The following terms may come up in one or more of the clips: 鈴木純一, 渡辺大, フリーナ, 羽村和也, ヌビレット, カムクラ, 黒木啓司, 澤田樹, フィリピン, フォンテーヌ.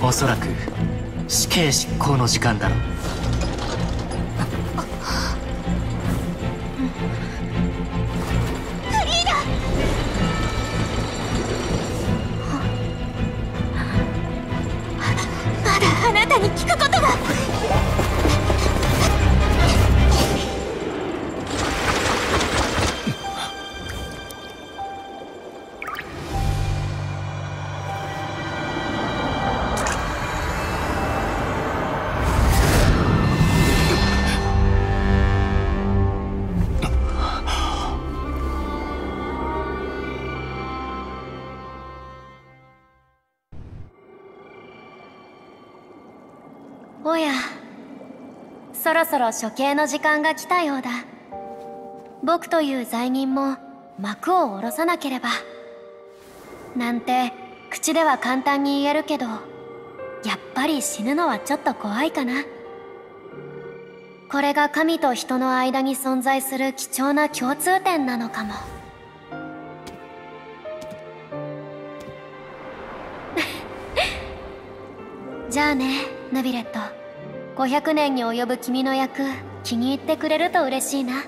おそらく死刑執行の時間だろう。おや、そろそろ処刑の時間が来たようだ。僕という罪人も幕を下ろさなければなんて口では簡単に言えるけど、やっぱり死ぬのはちょっと怖いかな。これが神と人の間に存在する貴重な共通点なのかも。じゃあね、ヌビレット。500年に及ぶ君の役、気に入ってくれると嬉しいな。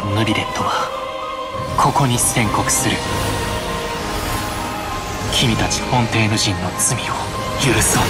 艦ヌビレットはここに宣告する。君たちフォンテーヌ人の罪を許そう。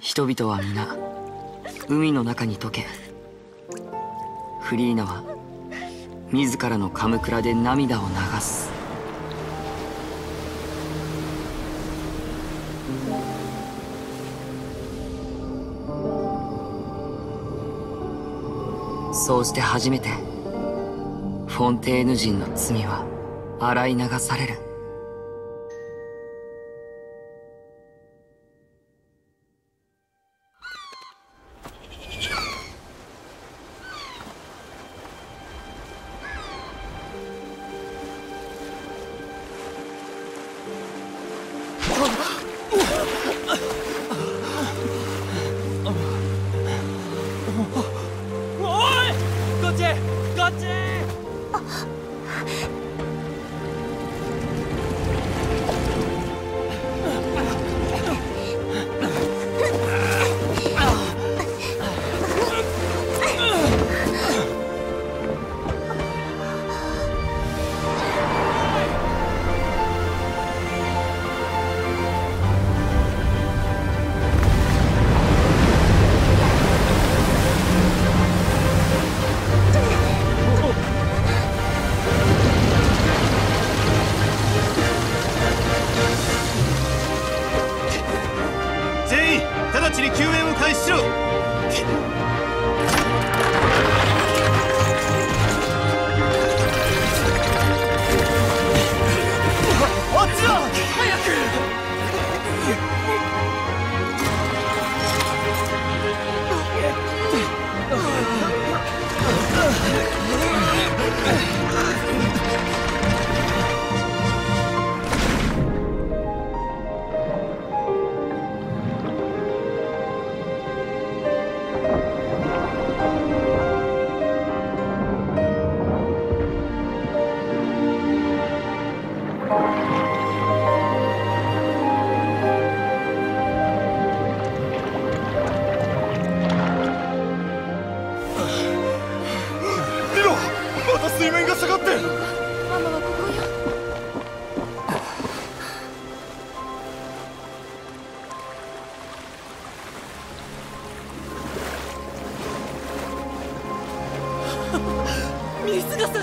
人々は皆海の中に溶け、フリーナは自らのカムクラで涙を流す。そうして初めてフォンテーヌ人の罪は洗い流される。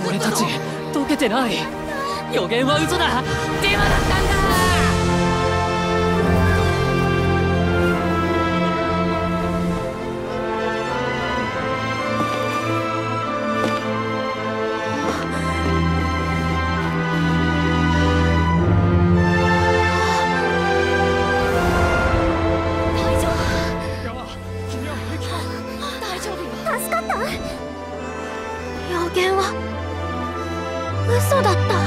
俺たち溶けてない。予言は嘘だ。デマだったんだ。嘘だった。